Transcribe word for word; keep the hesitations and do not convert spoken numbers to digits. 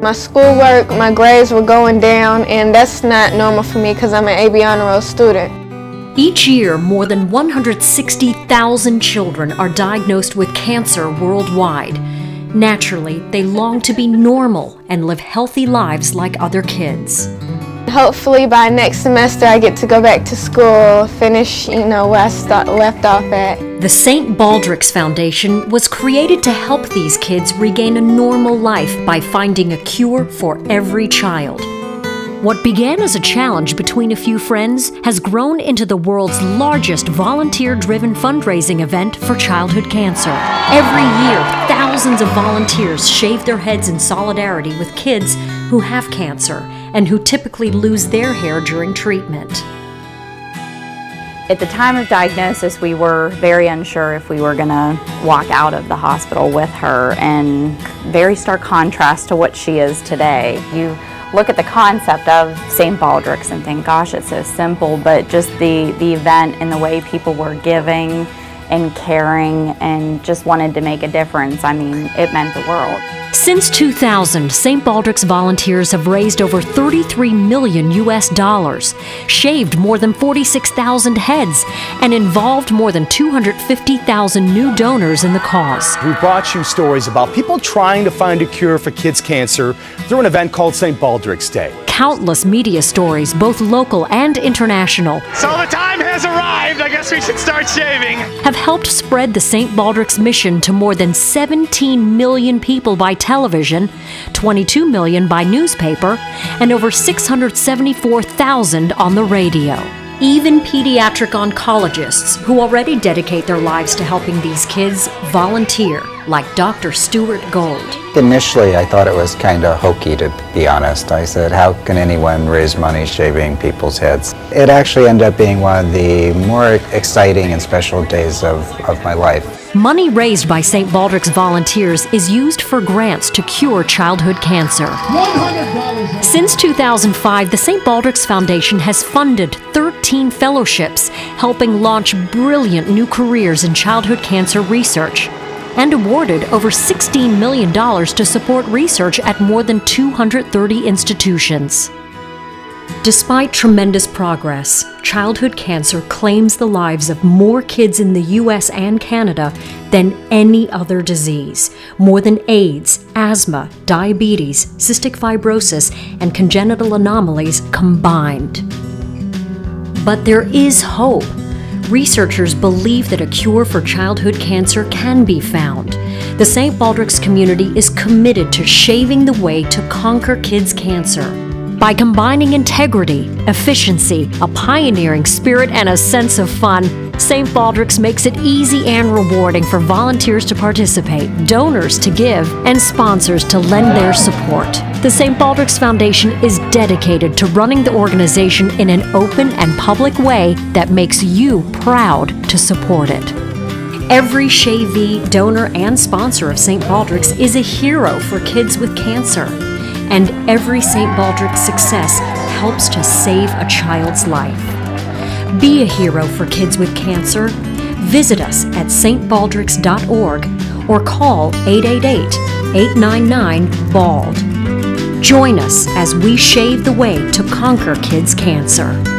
My schoolwork, my grades were going down, and that's not normal for me because I'm an A B honor roll student. Each year, more than one hundred sixty thousand children are diagnosed with cancer worldwide. Naturally, they long to be normal and live healthy lives like other kids. Hopefully by next semester I get to go back to school, finish, you know, where I start, left off at. The Saint Baldrick's Foundation was created to help these kids regain a normal life by finding a cure for every child. What began as a challenge between a few friends has grown into the world's largest volunteer-driven fundraising event for childhood cancer. Every year, thousands of volunteers shave their heads in solidarity with kids who have cancer and who typically lose their hair during treatment. At the time of diagnosis, we were very unsure if we were going to walk out of the hospital with her, and very stark contrast to what she is today. You look at the concept of Saint Baldrick's and think, gosh, it's so simple, but just the, the event and the way people were giving and caring and just wanted to make a difference, I mean, it meant the world. Since two thousand, Saint Baldrick's volunteers have raised over thirty-three million U S dollars, shaved more than forty-six thousand heads, and involved more than two hundred fifty thousand new donors in the cause. We brought you stories about people trying to find a cure for kids' cancer through an event called Saint Baldrick's Day. Countless media stories, both local and international. So the time has arrived, I guess we should start shaving. Have helped spread the Saint Baldrick's mission to more than seventeen million people by television, twenty-two million by newspaper, and over six hundred seventy-four thousand on the radio. Even pediatric oncologists, who already dedicate their lives to helping these kids, volunteer, like Doctor Stuart Gold. Initially, I thought it was kind of hokey, to be honest. I said, how can anyone raise money shaving people's heads? It actually ended up being one of the more exciting and special days of, of my life. Money raised by Saint Baldrick's volunteers is used for grants to cure childhood cancer. Since two thousand five, the Saint Baldrick's Foundation has funded thirteen fellowships, helping launch brilliant new careers in childhood cancer research, and awarded over sixteen million dollars to support research at more than two hundred thirty institutions. Despite tremendous progress, childhood cancer claims the lives of more kids in the U S and Canada than any other disease, more than AIDS, asthma, diabetes, cystic fibrosis, and congenital anomalies combined. But there is hope. Researchers believe that a cure for childhood cancer can be found. The Saint Baldrick's community is committed to shaving the way to conquer kids' cancer by combining integrity, efficiency, a pioneering spirit, and a sense of fun. Saint Baldrick's makes it easy and rewarding for volunteers to participate, donors to give, and sponsors to lend their support. The Saint Baldrick's Foundation is dedicated to running the organization in an open and public way that makes you proud to support it. Every shavee, donor, and sponsor of Saint Baldrick's is a hero for kids with cancer. And every Saint Baldrick's success helps to save a child's life. Be a hero for kids with cancer. Visit us at s t baldricks dot org or call eight eight eight, eight nine nine, B A L D. Join us as we shave the way to conquer kids' cancer.